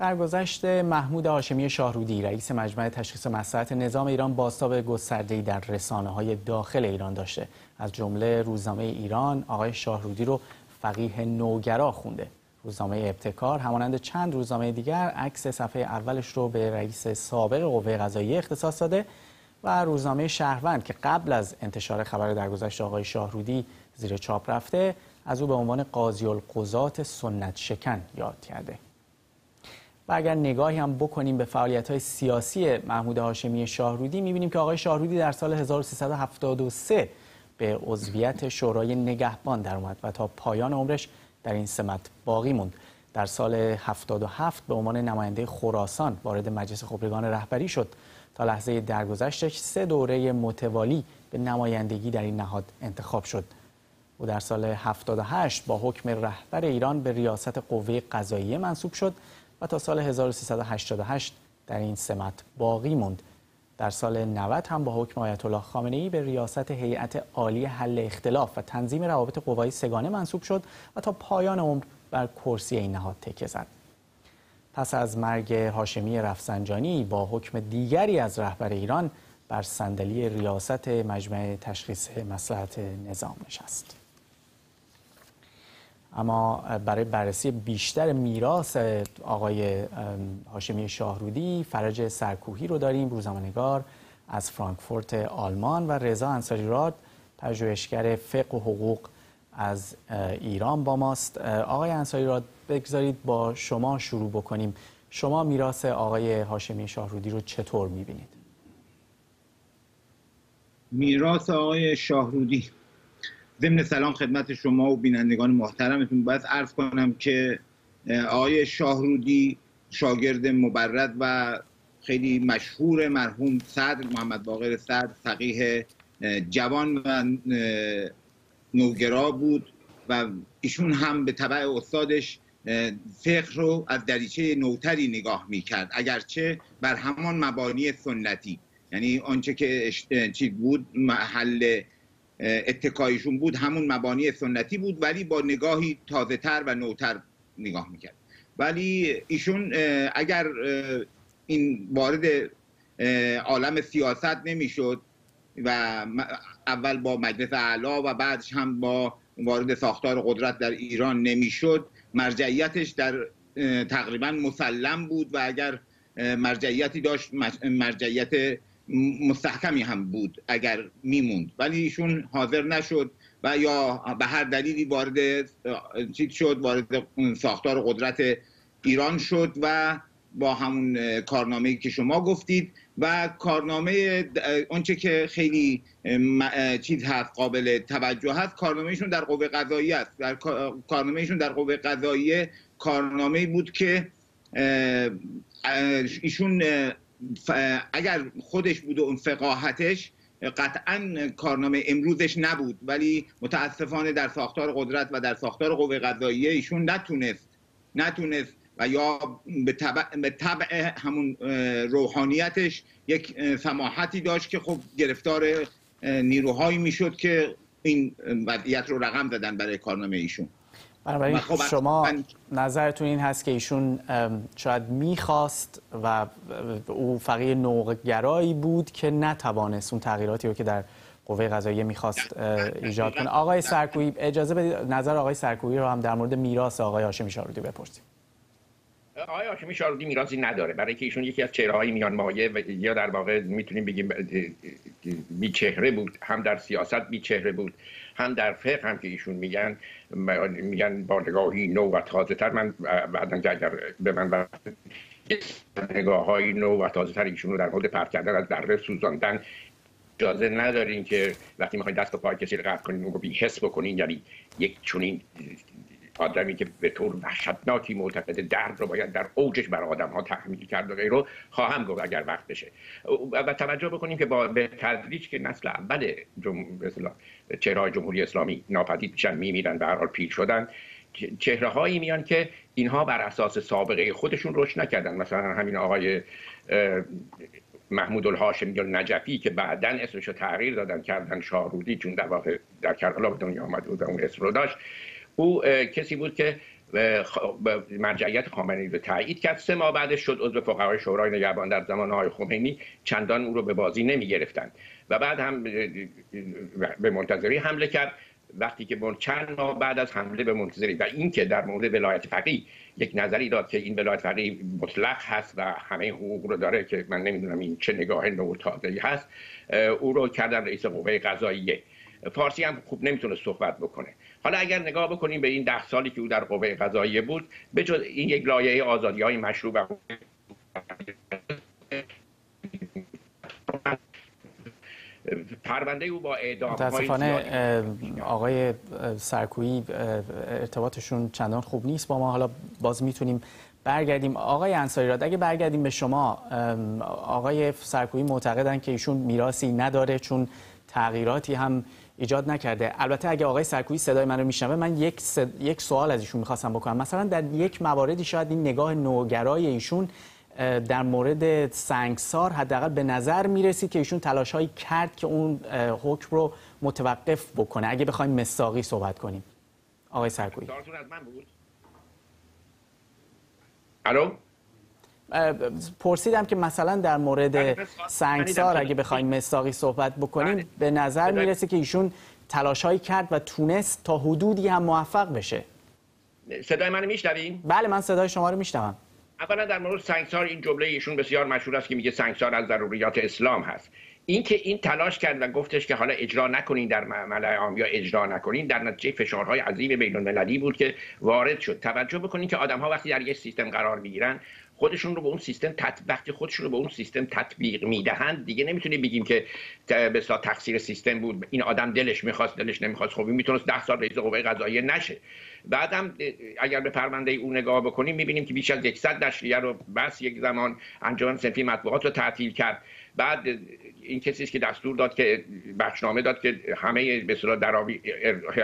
درگذشت محمود هاشمی شاهرودی رئیس مجمع تشخیص مصحلت نظام ایران بازتاب گسترده‌ای در رسانه‌های داخل ایران داشته. از جمله روزنامه ایران آقای شاهرودی رو فقیه نوگرا خونده. روزنامه ابتکار همانند چند روزنامه دیگر عکس صفحه اولش رو به رئیس سابق قوه قضاییه اختصاص داده و روزنامه شهروند که قبل از انتشار خبر درگذشت آقای شاهرودی زیر چاپ رفته از او به عنوان قاضی القضات سنت شکن یاد کرده. و اگر نگاهی هم بکنیم به فعالیت‌های سیاسی محمود هاشمی شاهرودی می‌بینیم که آقای شاهرودی در سال 1373 به عضویت شورای نگهبان درآمد و تا پایان عمرش در این سمت باقی موند. در سال 77 به عنوان نماینده خراسان وارد مجلس خبرگان رهبری شد. تا لحظه درگذشتش 3 دوره متوالی به نمایندگی در این نهاد انتخاب شد. او در سال 78 با حکم رهبر ایران به ریاست قوه قضاییه منصوب شد و تا سال 1388 در این سمت باقی موند. در سال 90 هم با حکم آیت الله خامنه‌ای به ریاست هیئت عالی حل اختلاف و تنظیم روابط قوای سگانه منصوب شد و تا پایان عمر بر کرسی این نهاد تکیه زد. پس از مرگ هاشمی رفسنجانی با حکم دیگری از رهبر ایران بر صندلی ریاست مجمع تشخیص مصلحت نظام نشست. اما برای بررسی بیشتر میراث آقای هاشمی شاهرودی فرج سرکوهی رو داریم، روزنامه‌نگار از فرانکفورت آلمان، و رضا انصاریراد پژوهشگر فقه و حقوق از ایران با ماست. آقای انصاریراد، بگذارید با شما شروع بکنیم. شما میراث آقای هاشمی شاهرودی رو چطور می‌بینید؟ میراث آقای شاهرودی، ضمن سلام خدمت شما و بینندگان محترمتون، باید عرض کنم که آقای شاهرودی شاگرد مبرد و خیلی مشهور مرحوم صدر محمد باقر صدر، فقیه جوان و نوگرا بود و ایشون هم به تبع استادش فقه رو از دریچه نوتری نگاه می‌کرد، اگرچه بر همان مبانی سنتی، یعنی آنچه که چی بود محل اتکایشون بود همون مبانی سنتی بود، ولی با نگاهی تازه‌تر و نوتر نگاه میکرد. ولی ایشون اگر این وارد عالم سیاست نمیشد و اول با مجلس اعلی و بعدش هم با وارد ساختار قدرت در ایران نمیشد، مرجعیتش در تقریبا مسلم بود و اگر مرجعیتی داشت مرجعیت مستحکمی هم بود اگر میموند، ولی ایشون حاضر نشد و یا به هر دلیلی وارد چیز شد، وارد ساختار قدرت ایران شد و با همون کارنامه‌ای که شما گفتید و کارنامه اونچه که خیلی چیز هست قابل توجه هست، کارنامه‌شون در قوه قضاییه است. در کارنامه‌شون در قوه قضاییه کارنامه‌ای بود که ایشون اگر خودش بود و اون فقاهتش قطعا کارنامه امروزش نبود، ولی متاسفانه در ساختار قدرت و در ساختار قوه قضاییه ایشون نتونست و یا به طبع همون روحانیتش یک سماحتی داشت که خب گرفتار نیروهایی میشد که این وضعیت رو رقم زدن برای کارنامه ایشون. بنابراین شما نظرتون این هست که ایشون شاید میخواست و او فقیه نوگرایی بود که نتوانست اون تغییراتی رو که در قوه قضاییه میخواست ایجاد کنه. آقای سرکوهی، اجازه بدید نظر آقای سرکوهی رو هم در مورد میراث آقای هاشمی شاهرودی بپرسیم. آقای هاشمی شاهرودی میراثی نداره، برای که ایشون یکی از چهره‌های میانمایه و یا در واقع میتونیم بگیم بی‌چهره بود، هم در سیاست بی‌چهره بود، هم در فقه هم که ایشون میگن با نگاهی نو و تازه‌تر. من بعداً اگر به من وقت نگاه‌های نو و تازه‌تر ایشون رو در مورد پرت کردن از دره سوزاندن اجازه ندارین که وقتی میخواین دست و پای کسی رو قطع کنین اون رو بی‌حس بکنین. یعنی یک چنین آدمی که به طور وحشتناکی معتقد درد رو باید در اوجش بر آدم‌ها تحمیل کرد و غیره رو خواهم گفت اگر وقت بشه. و توجه بکنیم که به تدریج که نسل اول چهره‌های جمهوری اسلامی ناپدید میشن، میمیرن، به هر حال پیر شدن، چهره‌هایی میان که اینها بر اساس سابقه خودشون رشد نکردن. مثلا همین آقای محمود هاشمی نجفی که بعداً اسمش رو تغییر دادن کردن شاهرودی، چون در واقع در کربلا به دنیا آمد و اون اسم رو داشت. او کسی بود که مرجعیت خامنه‌ای رو تایید کرد. 3 ماه بعدش شد عضو فقهای شورای نگهبان. در زمانهای خمینی چندان او رو به بازی نمی‌گرفتند و بعد هم به منتظری حمله کرد وقتی که چند ماه بعد از حمله به منتظری. و اینکه در مورد ولایت فقیه یک نظری داد که این ولایت فقیه مطلق هست و همه حقوق رو داره، که من نمیدونم این چه نگاه نوتازه‌ای هست، او رو کردن رئیس قوه قضاییه. فارسی هم خوب نمیتونه صحبت بکنه. حالا اگر نگاه بکنیم به این 10 سالی که او در قوه قضاییه بود، به جز این یک لایه آزادی‌های مشروع و پرونده او با اعدام. متاسفانه آقای سرکوهی ارتباطشون چندان خوب نیست با ما. حالا باز میتونیم برگردیم. آقای انصاریراد، اگه برگردیم به شما، آقای سرکوهی معتقدن که ایشون میراثی نداره چون تغییراتی هم ایجاد نکرده. البته اگه آقای سرکوهی صدای من رو میشنوه، من یک سوال از ایشون میخواستم بکنم. مثلا در یک مواردی شاید این نگاه نوگرای ایشون در مورد سنگسار حداقل به نظر میرسید که ایشون تلاش‌هایی کرد که اون حکم رو متوقف بکنه. اگه بخوایم مساقی صحبت کنیم، آقای سرکوهی از من بود. الو، پرسیدم که مثلا در مورد سنگسار اگه بخوایم مساقی صحبت بکنیم، به نظر میرسه که ایشون تلاش‌هایی کرد و تونست تا حدودی هم موفق بشه. صدای منو میشنوین؟ بله، من صدای شما رو میشنوم. اولا در مورد سنگسار، این جمله ایشون بسیار مشهور است که میگه سنگسار از ضروریات اسلام هست. اینکه این تلاش کرد و گفتش که حالا اجرا نکنین در معامله عام یا اجرا نکنین، در نتیجه فشارهای عظیم بین‌المللی بود که وارد شد. توجه بکنین که آدم‌ها وقتی در یک سیستم قرار میگیرن، وقتی خودشون رو به اون سیستم تطبیق میدهند، دیگه نمیتونی بگیم که به اصطلاح تقصیر سیستم بود، این آدم دلش میخواست دلش نمیخواست. خب این میتونست 10 سال رئیس قوه قضاییه نشه. بعدم اگر به پرونده اون نگاه بکنیم، میبینیم که بیش از 100 نشریه رو بس، یک زمان انجمن صنفی مطبوعات رو تعطیل کرد. بعد این کسی که دستور داد، که بخشنامه داد که همه به اصطلاح دراوی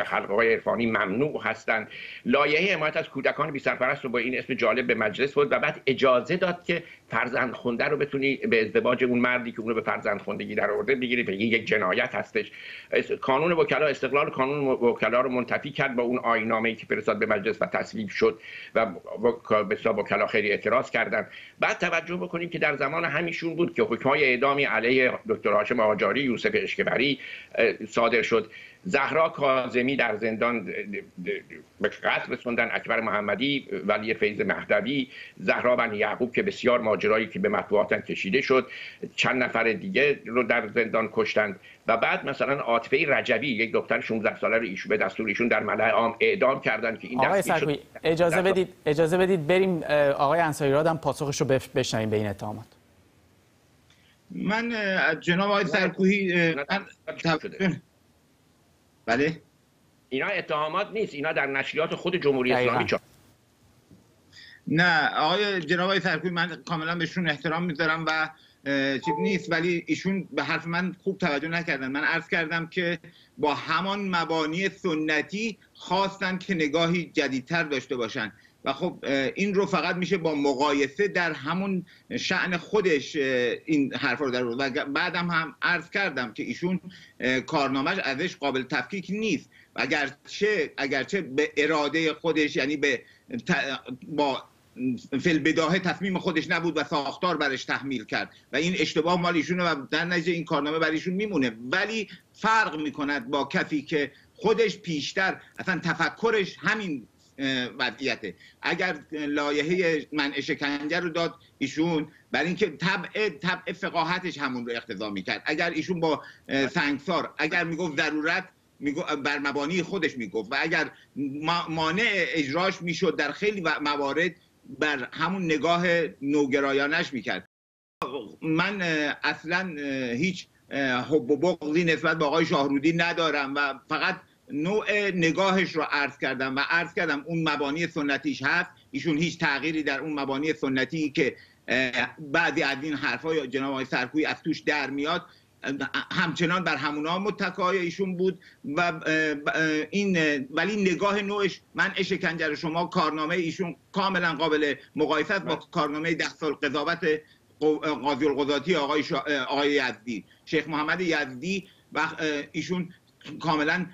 حلقه‌های عرفانی ممنوع هستند. لایحه حمایت از کودکان بی سرپرست رو با این اسم جالب به مجلس بود و بعد اجازه داد که فرزند خونده رو بتونی به ازدواج اون مردی که اون رو به فرزند خوندگی در آورده بگیری. بگی یک جنایت هستش. قانون وکلا، استقلال قانون وکلا رو منتفی کرد با اون آیین‌نامه‌ای که فرستاد به مجلس و تصویب شد و به اصطلاح وکلا خیلی اعتراض کردن. بعد توجه بکنیم که در زمان همیشون بود که حکم‌های اعدامی علیه دکتر هاشم آقاجری، یوسف اشکبری صادر شد. زهرا کاظمی در زندان به قتل رسوندن، اکبر محمدی، ولی فیض مهدوی، زهرا بن یعقوب که بسیار ماجرایی که به مطبوعات کشیده شد، چند نفر دیگه رو در زندان کشتند. و بعد مثلا عاطفه رجبی، یک دختر 16 ساله رو ایشون به دستور ایشون در ملأ عام اعدام کردن که این دستور. اجازه بدید بریم آقای انصاریراد هم پاسخش رو بشنویم به این اتهامات. من از جناب آقای سرکوهی بله، اینا اتهامات نیست، اینا در نشریات خود جمهوری اسلامی چاپ. نه آقای جناب آقای سرکوهی، من کاملا بهشون احترام میذارم و چیز نیست، ولی ایشون به حرف من خوب توجه نکردن. من عرض کردم که با همان مبانی سنتی خواستن که نگاهی جدیدتر داشته باشن و خب این رو فقط میشه با مقایسه در همون شأن خودش این حرفا رو در آورد. و بعدم هم عرض کردم که ایشون کارنامه‌اش ازش قابل تفکیک نیست، اگرچه به اراده خودش، یعنی با فعل بداهه تصمیم خودش نبود و ساختار برش تحمیل کرد و این اشتباه مال ایشونه و در نتیجه این کارنامه برای ایشون میمونه. ولی فرق میکند با کسی که خودش پیشتر اصلا تفکرش همین وضعیته. اگر لایحه منع شکنجه رو داد ایشون برای اینکه طبع فقاهتش همون رو اقتضا میکرد. اگر ایشون با سنگسار، اگر میگفت ضرورت بر مبانی خودش میگفت و اگر مانع اجراش میشد در خیلی موارد بر همون نگاه نوگرایانش میکرد. من اصلا هیچ حب و بغضی نسبت به آقای شاهرودی ندارم و فقط نوع نگاهش رو عرض کردم و عرض کردم اون مبانی سنتیش هست. ایشون هیچ تغییری در اون مبانی سنتی که بعضی از این حرفای جناب آقای سرکوهی از توش در میاد، همچنان بر همونا متکای ایشون بود و این، ولی نگاه نوعش من شکنجه رو شما کارنامه ایشون کاملا قابل مقایسه با کارنامه 10 سال قضاوت قاضی القضاتی آقای یزدی، شیخ محمد یزدی. و ایشون کاملا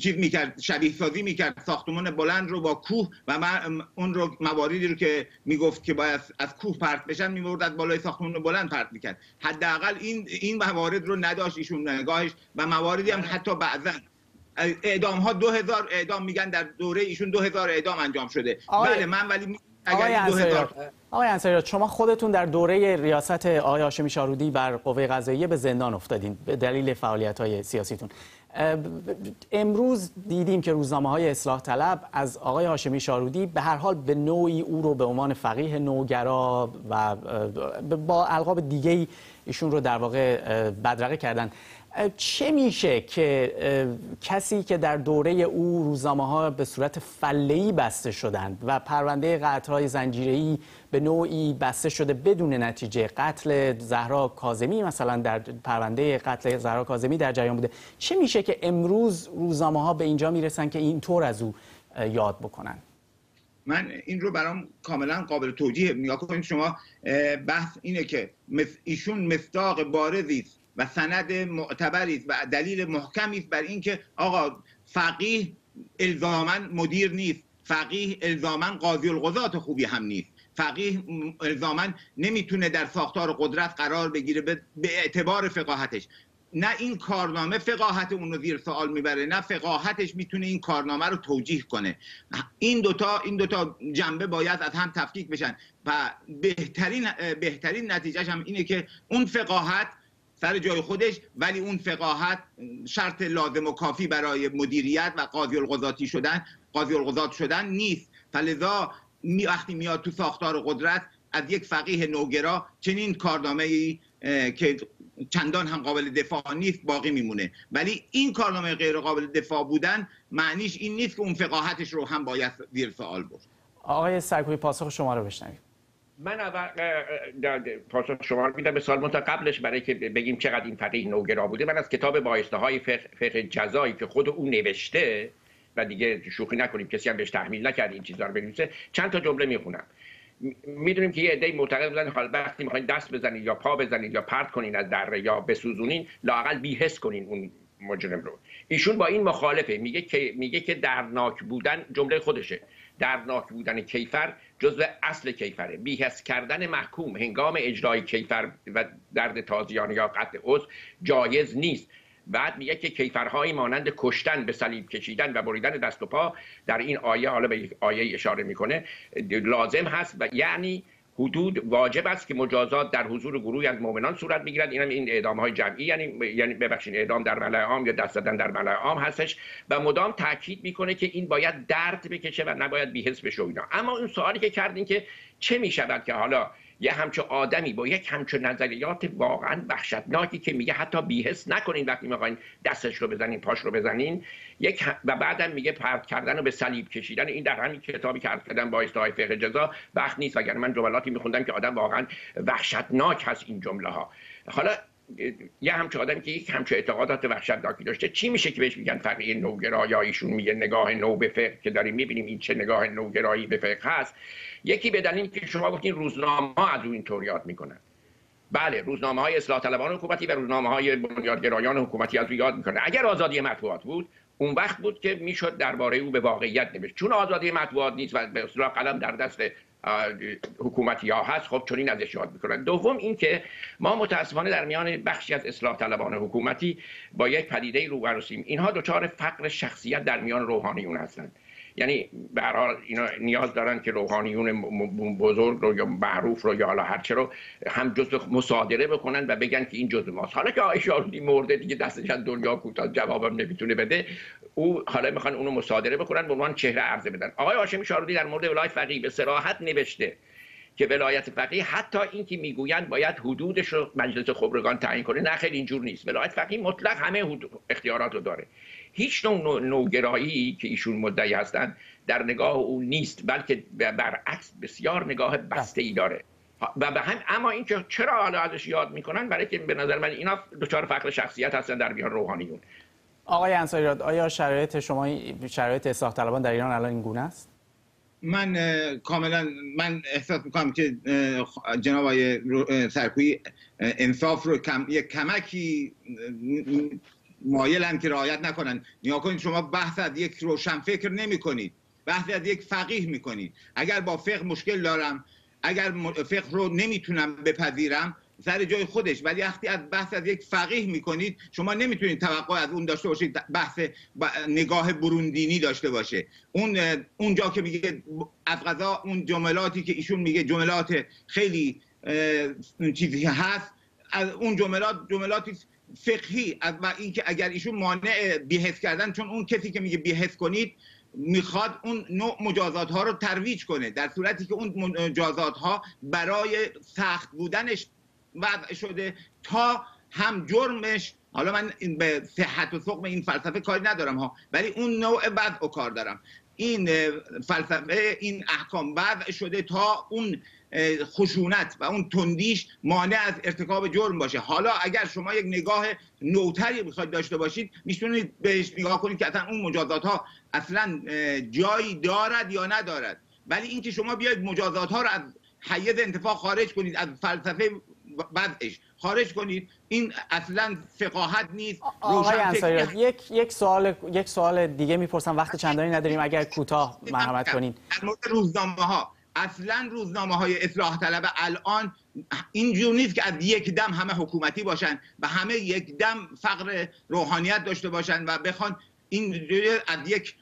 چیز میکرد، شبیه سازی میکرد ساختمان بلند رو با کوه و اون رو مواردی رو که میگفت که باید از کوه پرت بشن میورد از بالای ساختمان بلند پرت میکرد. حداقل این موارد رو نداشت ایشون نگاهش و مواردی هم حتی بعضا اعدام ها 2000 اعدام میگن در دوره ایشون 2000 اعدام انجام شده. بله من ولی آقای انصاریراد شما خودتون در دوره ریاست آقای هاشمی شاهرودی بر قوه قضاییه به زندان افتادین به دلیل فعالیت‌های سیاسیتون. امروز دیدیم که روزنامه‌های اصلاح طلب از آقای هاشمی شاهرودی به هر حال به نوعی او رو به عنوان فقیه نوگرا و با القاب دیگه‌ای ایشون رو در واقع بدرقه کردن. چه میشه که کسی که در دوره او روزنامه‌ها به صورت فله‌ای بسته شدند و پرونده قتل‌های زنجیره‌ای به نوعی بسته شده بدون نتیجه، قتل زهرا کاظمی مثلا در پرونده قتل زهرا کاظمی در جریان بوده، چه میشه که امروز روزنامه‌ها به اینجا میرسن که اینطور از او یاد بکنن؟ من این رو برام کاملا قابل توجیه. نگاه کنید شما بحث اینه که ایشون مصداق بارزی است و سند معتبری است و دلیل محکمی است بر اینکه آقا فقیه الزاماً مدیر نیست، فقیه الزاماً قاضی القضات خوبی هم نیست، فقیه الزاماً نمیتونه در ساختار قدرت قرار بگیره به اعتبار فقاهتش. نه این کارنامه فقاهت اون رو زیر سوال میبره، نه فقاهتش میتونه این کارنامه رو توجیه کنه. این دوتا جنبه باید از هم تفکیک بشن و بهترین نتیجهش هم اینه که اون فقاهت سر جای خودش، ولی اون فقاهت شرط لازم و کافی برای مدیریت و قاضی القضات شدن نیست. فلذا وقتی میاد تو ساختار قدرت از یک فقیه نوگرا چنین کارنامه‌ای که چندان هم قابل دفاع نیست باقی میمونه. ولی این کارنامه غیر قابل دفاع بودن معنیش این نیست که اون فقاهتش رو هم باید زیر سوال برد. آقای سرکوهی پاسخ شما رو بشنویم. من اول پاسخ شما رو میدم به سوال، منتها قبلش برای که بگیم چقدر این فقیه نوگرا بوده، من از کتاب بایسته‌های فقه جزایی که خود او نوشته و دیگه شوخی نکنیم کسی هم بهش تحمیل نکرد این چیزا رو بنویسه، چند تا جمله میخونم. میدونیم که یه عده‌ای معتقد بودن حالا وقتی میخواین دست بزنید یا پا بزنید یا پرت کنین از دره یا بسوزونین لااقل بی‌حس کنین اون مجرم رو. ایشون با این مخالفه، میگه که درناک بودن، جمله خودشه، درناک بودن کیفر جزء اصل کیفره، بی‌حس کردن محکوم هنگام اجرای کیفر و درد تازیان یا قتل عضو جایز نیست. بعد میگه که کیفرهایی مانند کشتن، به صلیب کشیدن و بریدن دست و پا در این آیه، حالا به یک آیه اشاره میکنه، لازم هست و یعنی حدود واجب است که مجازات در حضور گروهی از مؤمنان صورت بگیرد. اینم این اعدام‌های جمعی یعنی ببخشید اعدام در ملأ عام یا دست زدن در ملأ عام هستش و مدام تاکید میکنه که این باید درد بکشه و نباید بی‌حس بشه اینا. اما اون سوالی که کردین که چه میشود که حالا یه همچه آدمی با یک همچه نظریات واقعا وحشتناکی که میگه حتی بی‌حس نکنین وقتی میخواین دستش رو بزنین، پاش رو بزنین، و بعدم میگه پرت کردن و به صلیب کشیدن. این در همین کتابی که عرض کردم بایسته‌های فقه جزا، وقت نیست وگرنه من جملاتی میخوندم که آدم واقعا وحشتناک هست این جمله ها. حالا یه همچه آدمی که یک همچه اعتقادات وحشتناکی داشته، چی میشه که بهش میگن فقیه نوگرا یا ایشون میگه نگاه نو به فقه که داریم میبینیم این چه نگاه نوگرایی به فقه هست؟ یکی به دلیل که شما گفتین روزنامه‌ها از اون اینطور یاد میکنن. بله، روزنامه‌های اصلاح طلبان حکومتی و روزنامه‌های بنیادگرایان حکومتی از اون یاد میکنن. اگر آزادی مطبوعات بود اون وقت بود که میشد درباره او به واقعیت نوشت. چون آزادی مطبوعات نیست و به اصطلاح قلم در دست حکومتی‌ها هست، خب چنین ازش یاد میکنن. دوم اینکه ما متاسفانه در میان بخشی از اصلاح طلبان حکومتی با یک پدیده روبرو هستیم، اینها دچار فقر شخصیت در میان روحانیون هستند. یعنی به هر حال اینا نیاز دارن که روحانیون بزرگ رو یا معروف رو یا حالا هر چه رو هم جزء مصادره بکنن و بگن که این جزء ماست. حالا که آقای شاهرودی مرده دیگه دستش از دنیا کوتاه، جوابم نمیتونه بده، او حالا میخوان اونو مصادره بکنن به عنوان چهره عرضه بدن. آقای هاشمی شاهرودی در مورد ولایت فقیه به صراحت نوشته که ولایت فقیه حتی اینکه میگویند باید حدودش رو مجلس خبرگان تعیین کنه، نه خیلی اینجور نیست. ولایت فقیه مطلق همه اختیارات رو داره. هیچ نوع نوگرایی که ایشون مدعی هستند در نگاه او نیست، بلکه برعکس بسیار نگاه بسته‌ای داره. و به هم اما اینکه چرا حالا ازش یاد میکنن، برای که به نظر من اینا دچار فقر شخصیت هستن در میان روحانیون. آقای انصاریراد، آیا شرایط شما، شرایط اصلاح طلبان در ایران الان این گونه است؟ من کاملا احساس میکنم که جناب آقای سرکوهی انصاف رو یک کمکی مایلن که رعایت نکنن. نیا کنید شما بحث از یک روشنفکر نمی کنید، بحث از یک فقیه می کنید. اگر با فقه مشکل دارم، اگر فقه رو نمیتونم بپذیرم، سر جای خودش، ولی وقتی از بحث از یک فقیه میکنید شما نمیتونید توقع از اون داشته باشید بحث نگاه بروندینی داشته باشه. اونجا که میگه از قضا، اون جملاتی که ایشون میگه جملات خیلی چیزی هست، از اون جملاتی فقهی، از اینکه اگر ایشون مانع بی‌حس کردن، چون اون کسی که میگه بی‌حس کنید میخواد اون نوع مجازات ها رو ترویج کنه، در صورتی که اون مجازات ها برای سخت بودنش وضع شده تا هم جرمش. حالا من به صحت و ثقب این فلسفه کاری ندارم ها، ولی اون نوع وضع و کار دارم. این فلسفه، این احکام وضع شده تا اون خشونت و اون تندیش مانع از ارتکاب جرم باشه. حالا اگر شما یک نگاه نوتری بخواید داشته باشید، میتونید بهش نگاه کنید که اصلا اون مجازات ها اصلا جایی دارد یا ندارد. ولی اینکه شما بیاید مجازات ها رو از حیز انتفاع خارج کنید، از فلسفه بعدش خارج کنید، این اصلا فقاهت نیست. آقای انصاریراد، یک سوال دیگه میپرسم، وقت چندانی نداریم، اگر کوتاه مرحمت کنین. در مورد روزنامه‌ها، اصلا روزنامه‌های اصلاح طلب الان اینجور نیست که از یک دم همه حکومتی باشن و همه یک دم فقر روحانیت داشته باشن و بخوان این از یک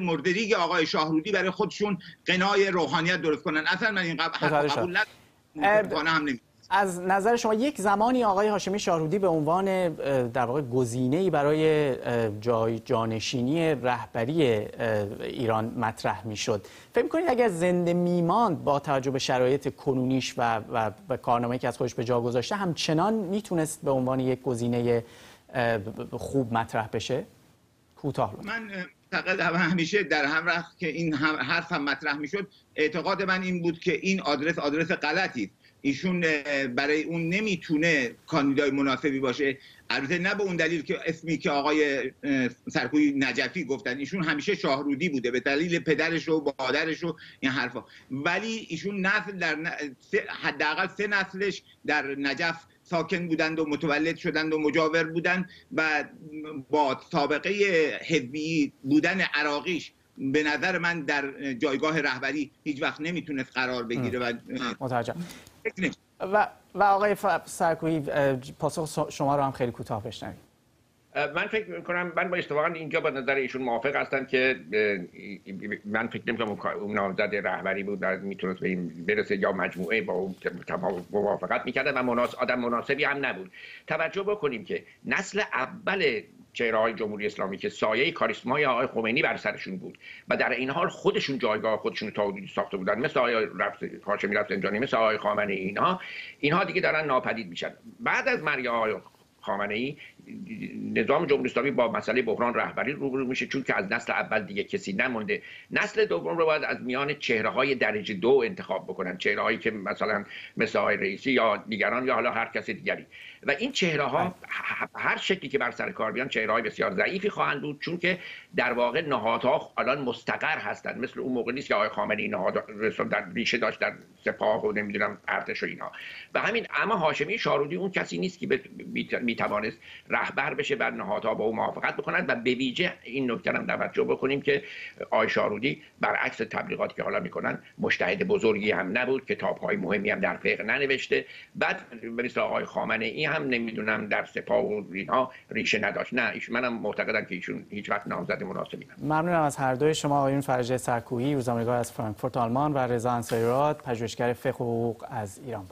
مردریگ آقای شاهرودی برای خودشون قنای روحانیت درست کنن. اصلا من این قبول ندارم. از نظر شما یک زمانی آقای هاشمی شاهرودی به عنوان در واقع گزینه‌ای برای جانشینی رهبری ایران مطرح میشد. فکر می‌کنید اگر زنده می‌ماند با توجه به شرایط کنونیش و کارنامه‌ای که از خودش به جا گذاشته، همچنان میتونست به عنوان یک گزینه خوب مطرح بشه؟ کوتاه لطفا. من معتقد همیشه در هر وقت که این حرف هم مطرح میشد، اعتقاد من این بود که این آدرس غلطی، ایشون برای اون نمیتونه کاندیدای مناسبی باشه. البته نه به اون دلیل که اسمی که آقای سرکوهی نجفی گفتن، ایشون همیشه شاهرودی بوده به دلیل پدرش و مادرش و این حرفا، ولی ایشون نسل در حداقل سه نسلش در نجف ساکن بودند و متولد شدند و مجاور بودند و با سابقه حزبی بودن عراقیش به نظر من در جایگاه رهبری هیچ وقت نمیتونست قرار بگیره. و آقای سرکوهی، پاسخ شما رو هم خیلی کوتاه بشنویم. من فکر میکنم، من با اتفاقا اینجا با نظر ایشون موافق هستم که من فکر نمیکنم اون نامزد رهبری بود میتونست به این برسه یا مجموعه با اون موافقت میکرده و آدم مناسبی هم نبود. توجه بکنیم که نسل اول چهره‌های جمهوری اسلامی که سایه کاریسمای آقای خمینی بر سرشون بود و در این حال خودشون جایگاه خودشون تا حدودی ساخته بودن، مثل آقای هاشمی رفسنجانی، مثل آقای خامنه‌ای، اینها دیگه دارن ناپدید میشن. بعد از مرگ آقای خامنه‌ای نظام جمهوری اسلامی با مسئله بحران رهبری روبرو میشه، چون که از نسل اول دیگه کسی نمونده. نسل دوم رو باید از میان چهره‌های درجه دو انتخاب بکنن، چهره‌هایی که مثلا مثل آقای رئیسی یا دیگران یا حالا هر کس دیگری، و این چهره‌ها هر شکلی که بر سر کار بیان چهره‌های بسیار ضعیفی خواهند بود، چون که در واقع نهادها الان مستقر هستند. مثل اون موقع نیست که آقای خامنه‌ای نهاد در ریشه داشت در سپاه و نمیدونم ارتش و اینها. و همین، اما هاشمی شاهرودی اون کسی نیست که میتوانست رهبر بشه و نهادها با او موافقت بکنند. و به ویژه این نکته هم توجه بکنیم که آقای شاهرودی برعکس تبلیغاتی که حالا میکنن، مجتهد بزرگی هم نبود، کتاب‌های مهمی هم در فقه ننوشته. بعد مثل آقای خامنه‌ای هم نمیدونم در سپاه و اینها ریشه نداشت. نه، منم معتقدم که ایشون هیچ وقت نامزد مناسبی نبود. ممنونم از هر دوی شما، آقایون فرج سرکوهی، روزنامه‌نگار از فرانکفورت آلمان، و رضا انصاریراد، پژوهشگر فقه و حقوق از ایران.